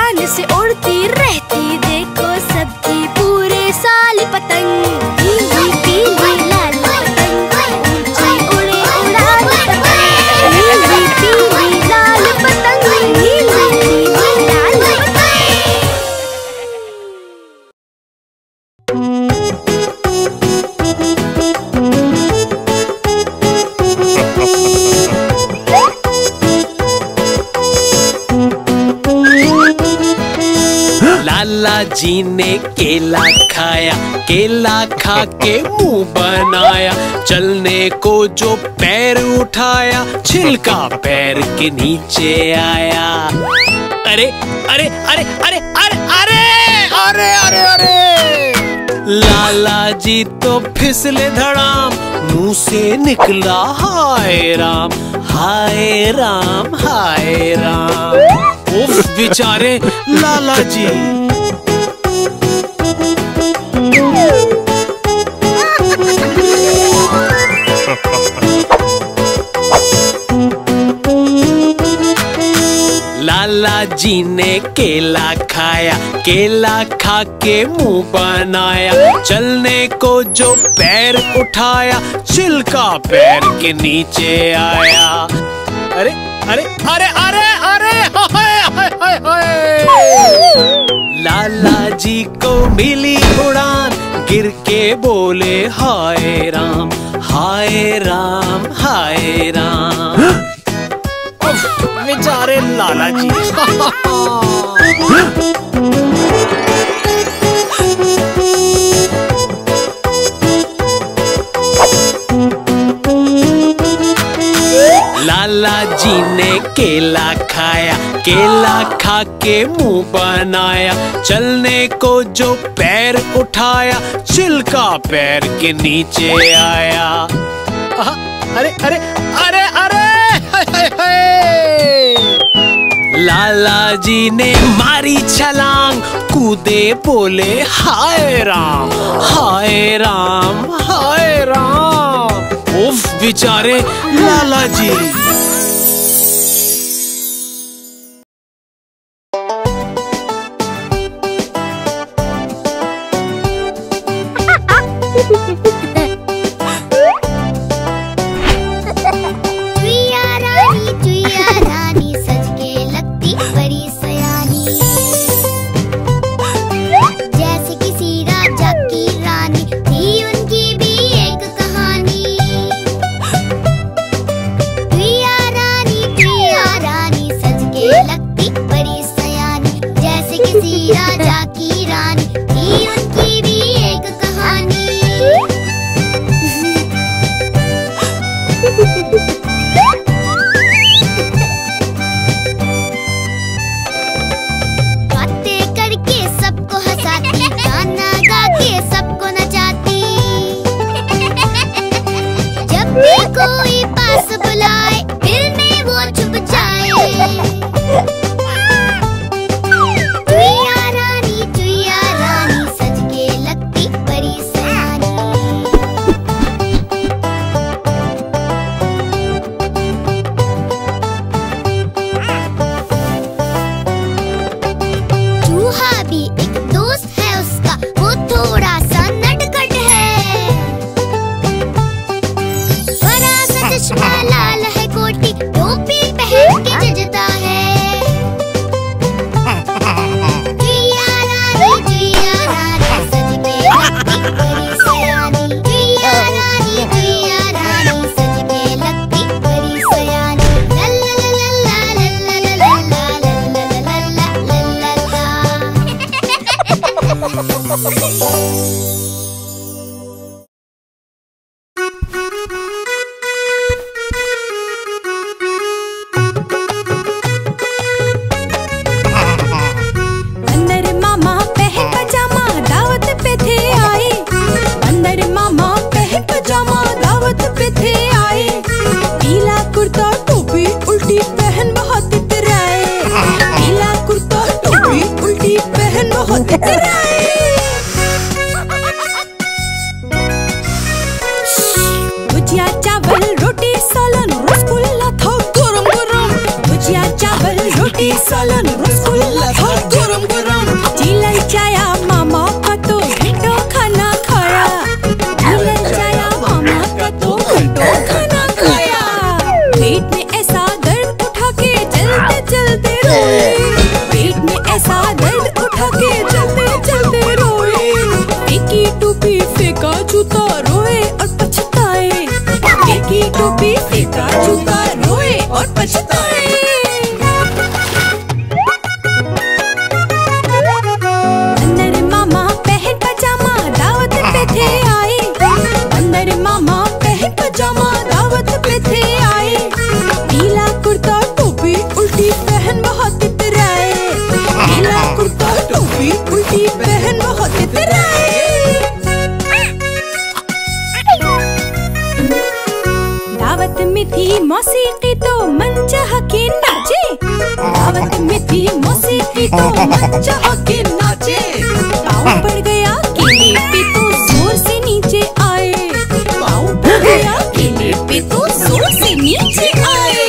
उड़ान से उड़ती रहती देखो सबकी पूरे साल पतंग। नीली पीली लाल पतंग ऊंची उड़े उड़ान पतंग। नीली पीली लाल पतंग। नीली पीली लाल पतंग। लाला जी ने केला खाया, केला खा के मुंह बनाया, चलने को जो पैर उठाया छिलका पैर के नीचे आया। अरे अरे अरे अरे अरे अरे अरे अरे अरे लाला जी तो फिसले धड़ाम, मुंह से निकला हाय राम हाय राम हाय राम। उफ बेचारे लाला जी। लाला जी ने केला खाया, केला खा के मुंह बनाया, चलने को जो पैर उठाया छिलका पैर के नीचे आया। अरे अरे अरे अरे अरे हाय हाय। लाला जी को मिली उड़ान, गिर के बोले हाय राम हाय राम हाय राम। बेचारे लाला जी। लाला जी ने केला खाया, केला खा के मुंह बनाया, चलने को जो पैर उठाया छिलका पैर के नीचे आया। अरे अरे अरे अरे हाय हाय। लाला जी ने मारी छलांग, कूदे बोले हाय राम हाय राम हाय राम। उफ बेचारे लाला जी। Salad, Rasgulla, पी तो मच्चा होके नाचे, पाँव पड़ गया केले पे तो जोर से नीचे आए, पाँव पड़ गया केले पे तो जोर से नीचे आए।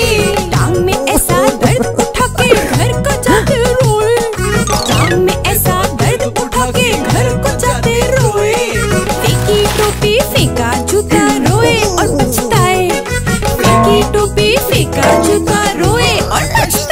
टांग में ऐसा दर्द उठा के घर को जाते रोए, टांग में ऐसा दर्द उठा के घर को जाते रोए। फेंकी टोपी फेंका जूता रोए और पछताए, फेंकी टोपी फेंका जूता रोए और पछताए।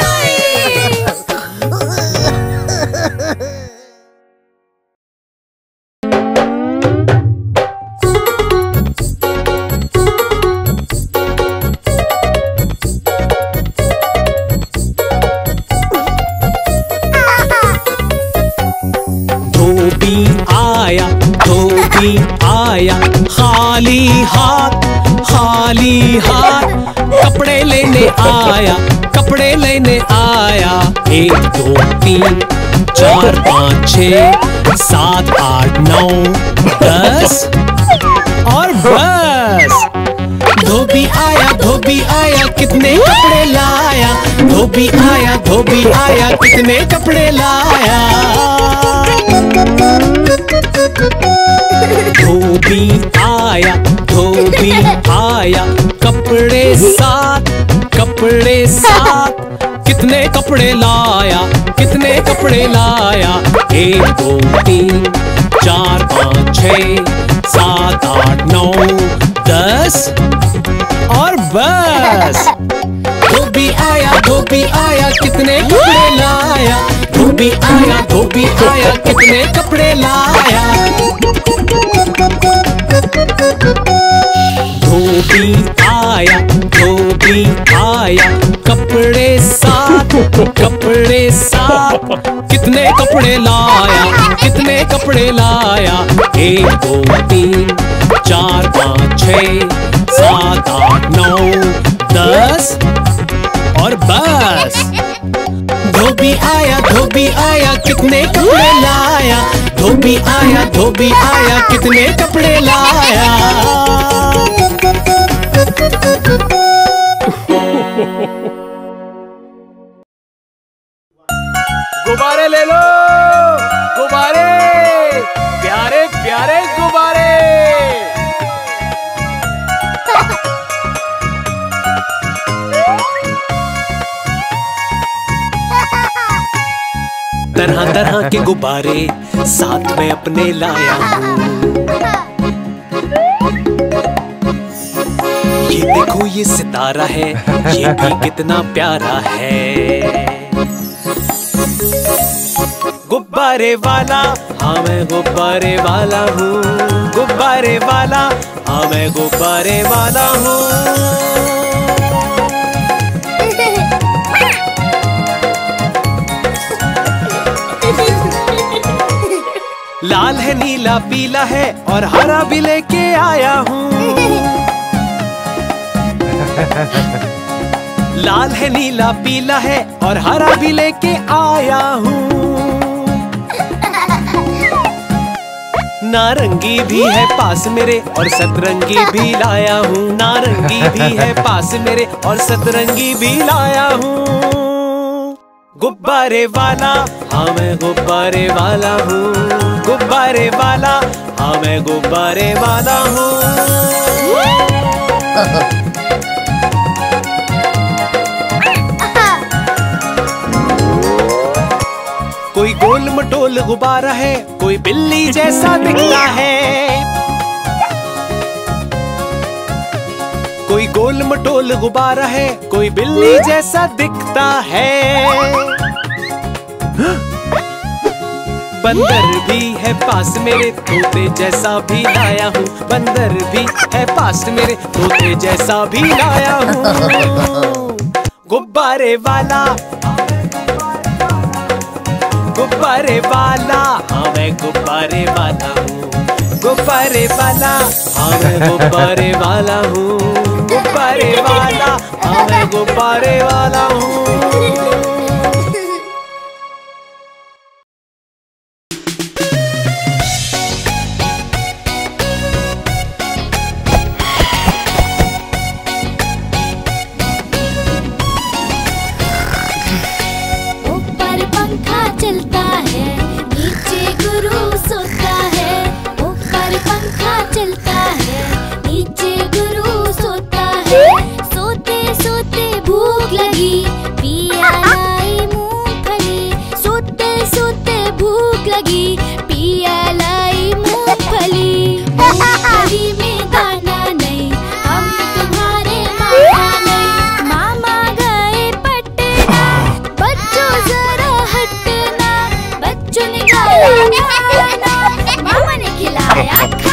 खाली हाथ कपड़े लेने आया। 1 2 3 4 5 6 7 8 9 10 और बस। धोबी आया कितने कपड़े लाया, धोबी आया कितने कपड़े लाया। धोबी आया कपड़े साथ कितने कपड़े लाया। 1 2 3 4 5 6 7 8 9 10 और बस। धोबी आया कितने कपड़े लाया, धोबी आया कितने कपड़े लाया। धोबी आया कपड़े साथ कितने कपड़े लाया। 1 2 3 4 5 6 7 8 9 10 और बस। धोबी आया कितने कपड़े लाया, धोबी आया कितने कपड़े लाया। गुब्बारे ले लो, गुब्बारे प्यारे प्यारे गुब्बारे। तरह तरह के गुब्बारे साथ में अपने लाया हूँ। ये देखो ये सितारा है, ये भी कितना प्यारा है। गुब्बारे वाला हाँ मैं गुब्बारे वाला हूँ, गुब्बारे वाला हाँ मैं गुब्बारे वाला हूँ। लाल है नीला पीला है और हरा भी लेके आया हूँ। लाल है नीला पीला है और हरा भी लेके आया हूँ। नारंगी भी है पास मेरे और सतरंगी भी लाया हूँ, नारंगी भी है पास मेरे और सतरंगी भी लाया हूँ। गुब्बारे वाला हूँ, गुब्बारे वाला हाँ मैं गुब्बारे वाला हूँ। कोई गोल मटोल गुब्बारा है, कोई बिल्ली जैसा दिखता है, कोई गोल मटोल गुब्बारा है, कोई बिल्ली जैसा दिखता है। बंदर भी है पास मेरे तोते जैसा भी लाया हूँ, बंदर भी है पास मेरे तोते जैसा भी लाया हूँ। गुब्बारे वाला हाँ मैं गुब्बारे वाला हूँ, गुब्बारे वाला हूँ, गुब्बारे वाला हाँ मैं गुब्बारे वाला हूँ। ऊपर पंखा लगी, पिया लाई मूंगफली। मूंगफली में दाना नहीं, हम तुम्हारे मामा नहीं। मामा गए पटना, बच्चों जरा हटना। बच्चों ने गाया गाना, मामा ने खिलाया खाना।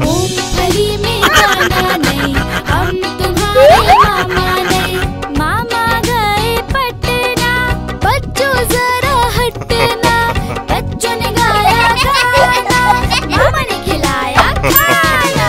मूंगफली में दाना नहीं, हम तुम्हारे मामा नहीं। मामा गए पटना, बच्चों जरा हटना। बच्चों ने गाया गाना, मामा ने खिलाया खाना।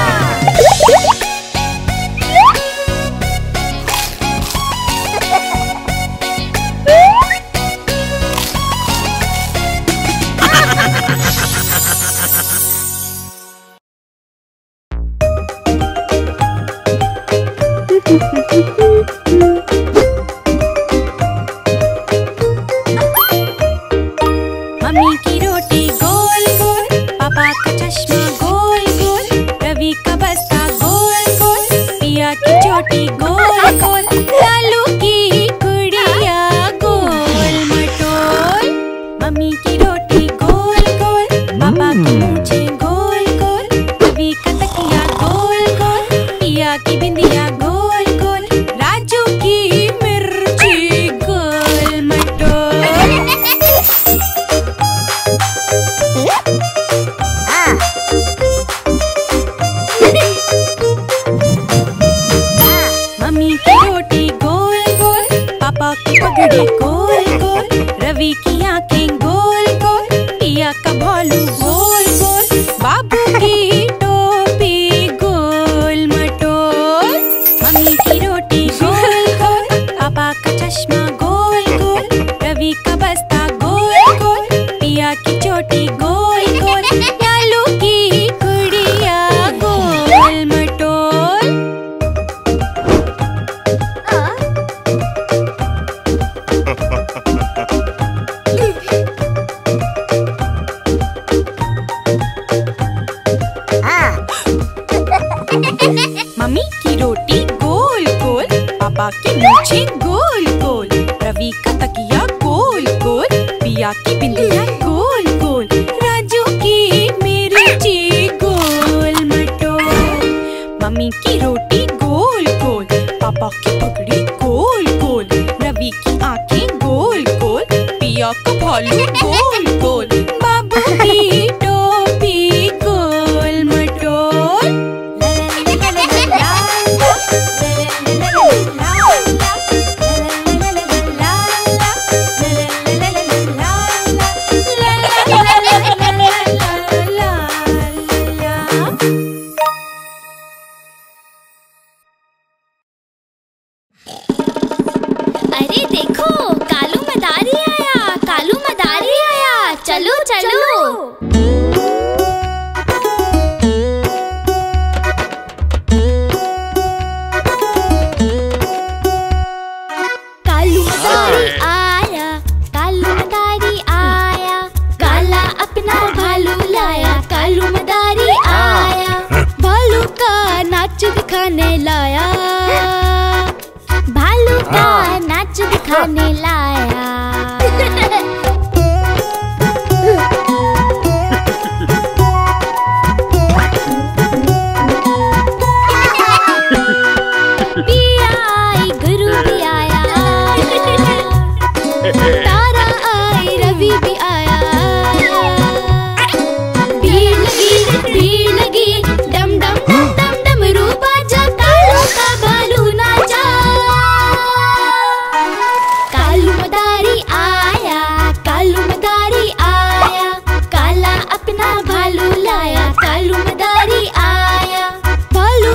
भालू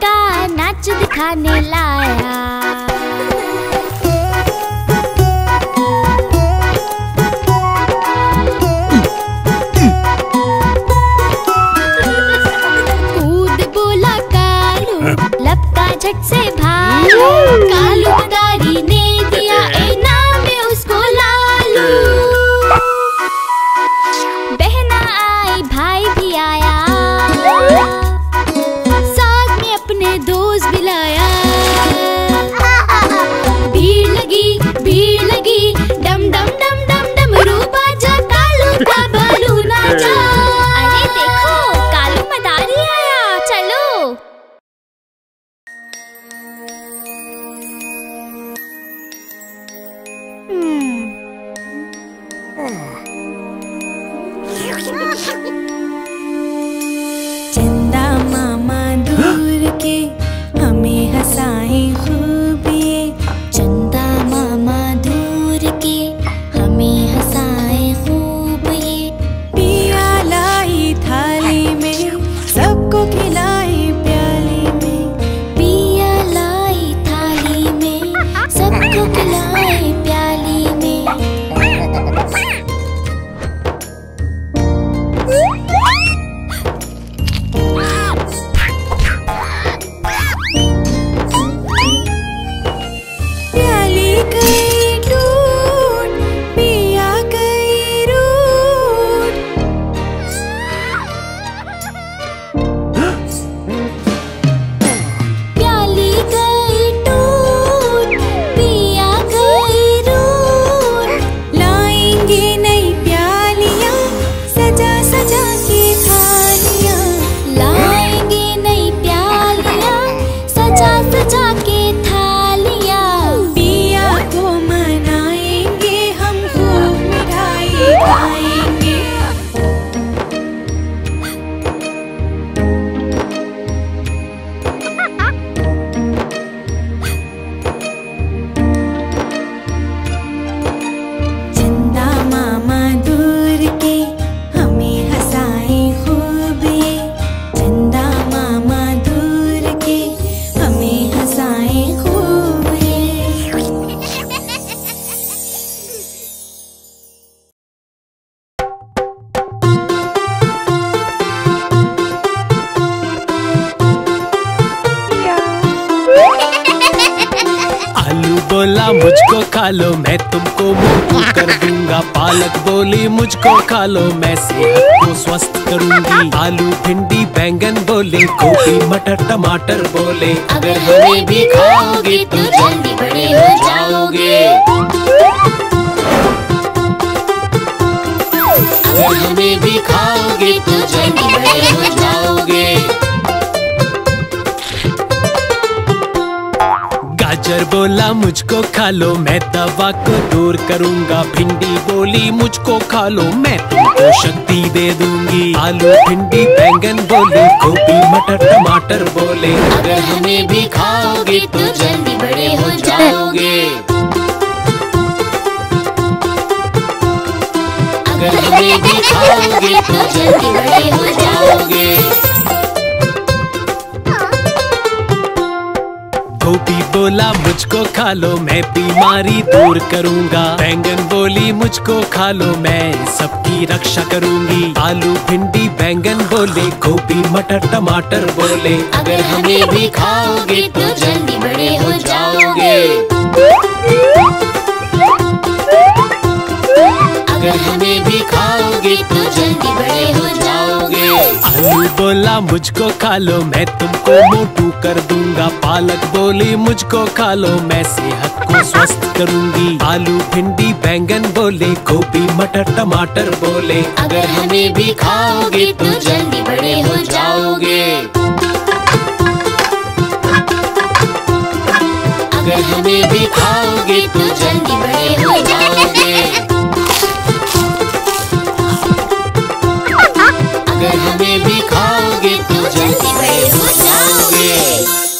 का नाच दिखाने लाया। मदद से भालू, कालूदारी ने दिया इनाम उसको लालू। बहना आई, भाई भी आया, साथ में अपने दोस्त भी लाया। भीड़ लगी, भीड़ लगी, डम डम डम डम डम, रूबा जा तालू का भालू नाचा। अरे देखो, कालू मदारी आया, चलो। चंदा मामा दूर के हमें हंसाए खूब ये। चंदा मामा दूर के हमें हंसाए खूब ये। पिया लाई थाली में, सबको खिलाई प्याली में। पिया लाई थाली में, सबको खिलाई प्याली में। मुझको खा लो, मैं तुमको मोटू कर दूंगा। पालक बोली मुझको खा लो, मैं सेहत को स्वस्थ करूंगी। आलू भिंडी बैंगन बोले, गोभी मटर टमाटर बोले, अगर हमें भी खाओगे तो जल्दी बड़े हो जाओगे। अगर हमें भी खाओगे तो जल्दी बड़े हो जाओगे। गाजर बोला मुझको खा लो, मैं दवा को दूर करूंगा। भिंडी बोली मुझको खा लो, मैं तुमको शक्ति दे दूंगी। आलू भिंडी बैंगन बोले, गोभी मटर टमाटर बोले, अगर हमें भी खाओगे तो जल्दी बड़े हो जाओगे। अगर हमें भी खाओगे तो जल्दी बड़े हो जाओगे। गोभी बोला मुझको खा लो, मैं बीमारी दूर करूंगा। बैंगन बोली मुझको खा लो, मैं सबकी रक्षा करूंगी। आलू भिंडी बैंगन बोले, गोभी मटर टमाटर बोले, अगर हमें भी खाओगे तो जल्दी बड़े हो जाओगे। अगर हमें भी खाओगे तो जल्दी बड़े हो जाओगे। आलू बोला मुझको खा लो, मैं तुमको मोटू कर दूंगा। पालक बोली मुझको खा लो, मैं सेहत को स्वस्थ करूंगी। आलू भिंडी बैंगन बोले, गोभी मटर टमाटर बोले, अगर हमें भी खाओगे तो जल्दी बड़े हो जाओगे। अगर हमें भी खाओगे तो जल्दी बड़े हो जाओगे। अगर हमें भी खाओगे तो जल्दी बड़े हो जाओगे।